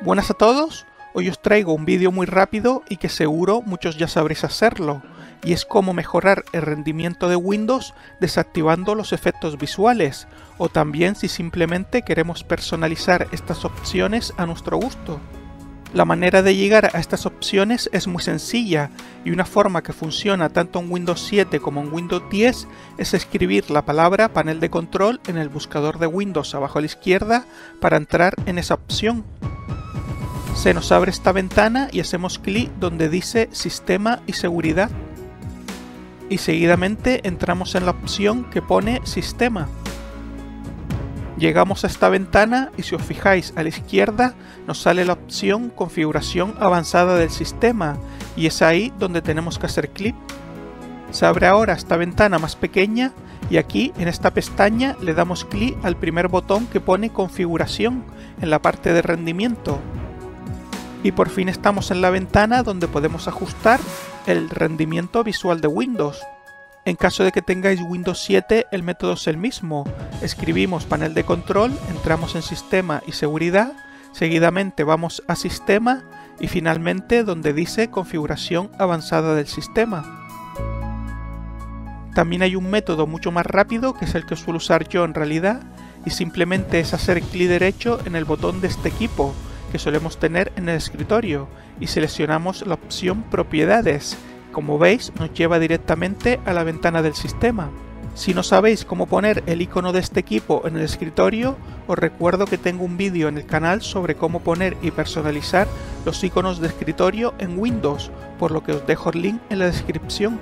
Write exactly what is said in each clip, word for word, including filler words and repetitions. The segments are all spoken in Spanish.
Buenas a todos, hoy os traigo un vídeo muy rápido y que seguro muchos ya sabréis hacerlo, y es cómo mejorar el rendimiento de Windows desactivando los efectos visuales, o también si simplemente queremos personalizar estas opciones a nuestro gusto. La manera de llegar a estas opciones es muy sencilla, y una forma que funciona tanto en Windows siete como en Windows diez es escribir la palabra panel de control en el buscador de Windows abajo a la izquierda para entrar en esa opción. Se nos abre esta ventana y hacemos clic donde dice Sistema y Seguridad. Y seguidamente entramos en la opción que pone Sistema. Llegamos a esta ventana y si os fijáis a la izquierda nos sale la opción Configuración avanzada del sistema y es ahí donde tenemos que hacer clic. Se abre ahora esta ventana más pequeña y aquí en esta pestaña le damos clic al primer botón que pone Configuración en la parte de rendimiento. Y por fin estamos en la ventana donde podemos ajustar el rendimiento visual de Windows. En caso de que tengáis Windows siete, el método es el mismo. Escribimos panel de control, entramos en Sistema y Seguridad, seguidamente vamos a Sistema y finalmente donde dice Configuración avanzada del sistema. También hay un método mucho más rápido, que es el que suelo usar yo en realidad, y simplemente es hacer clic derecho en el botón de este equipo que solemos tener en el escritorio y seleccionamos la opción Propiedades. Como veis, nos lleva directamente a la ventana del sistema. Si no sabéis cómo poner el icono de este equipo en el escritorio, os recuerdo que tengo un vídeo en el canal sobre cómo poner y personalizar los iconos de escritorio en Windows, por lo que os dejo el link en la descripción.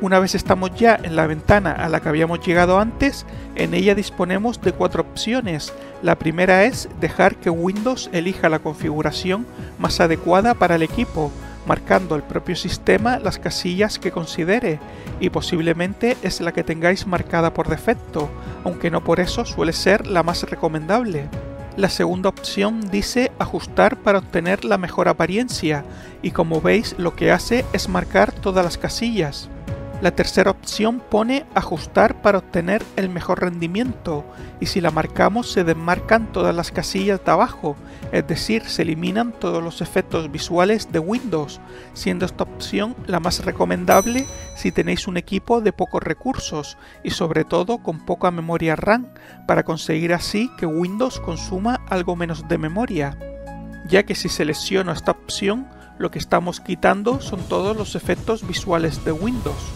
Una vez estamos ya en la ventana a la que habíamos llegado antes, en ella disponemos de cuatro opciones. La primera es dejar que Windows elija la configuración más adecuada para el equipo, marcando el propio sistema las casillas que considere, y posiblemente es la que tengáis marcada por defecto, aunque no por eso suele ser la más recomendable. La segunda opción dice ajustar para obtener la mejor apariencia, y como veis lo que hace es marcar todas las casillas. La tercera opción pone ajustar para obtener el mejor rendimiento, y si la marcamos se desmarcan todas las casillas de abajo, es decir, se eliminan todos los efectos visuales de Windows, siendo esta opción la más recomendable si tenéis un equipo de pocos recursos y sobre todo con poca memoria RAM, para conseguir así que Windows consuma algo menos de memoria, ya que si selecciono esta opción lo que estamos quitando son todos los efectos visuales de Windows.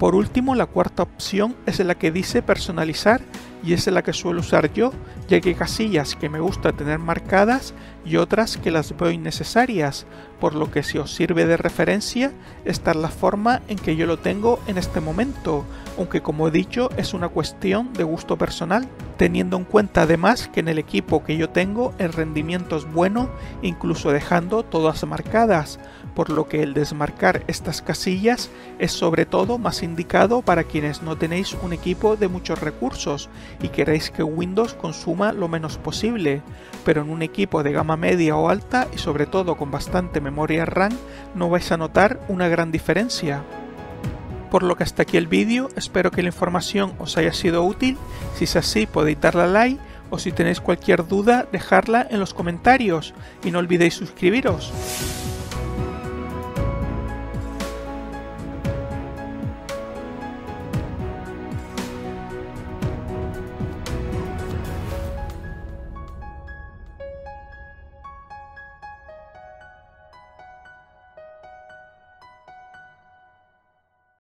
Por último, la cuarta opción es la que dice personalizar y es la que suelo usar yo, ya que hay casillas que me gusta tener marcadas y otras que las veo innecesarias, por lo que si os sirve de referencia, esta es la forma en que yo lo tengo en este momento, aunque como he dicho es una cuestión de gusto personal, teniendo en cuenta además que en el equipo que yo tengo el rendimiento es bueno, incluso dejando todas marcadas, por lo que el desmarcar estas casillas es sobre todo más indicado para quienes no tenéis un equipo de muchos recursos y queréis que Windows consuma lo menos posible, pero en un equipo de gama media o alta y sobre todo con bastante memoria RAM no vais a notar una gran diferencia. Por lo que hasta aquí el vídeo, espero que la información os haya sido útil, si es así podéis darle a like o si tenéis cualquier duda dejarla en los comentarios y no olvidéis suscribiros.